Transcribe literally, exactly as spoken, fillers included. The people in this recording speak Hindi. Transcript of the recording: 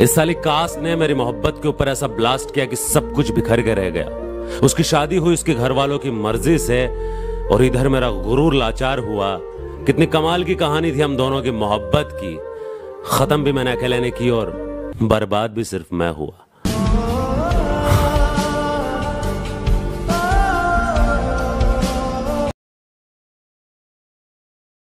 इस साली कास ने मेरी मोहब्बत के ऊपर ऐसा ब्लास्ट किया कि सब कुछ बिखर के रह गया। उसकी शादी हुई उसके घर वालों की मर्जी से और इधर मेरा गुरूर लाचार हुआ। कितनी कमाल की कहानी थी हम दोनों की मोहब्बत की। खत्म भी मैंने अकेले ने की और बर्बाद भी सिर्फ मैं हुआ।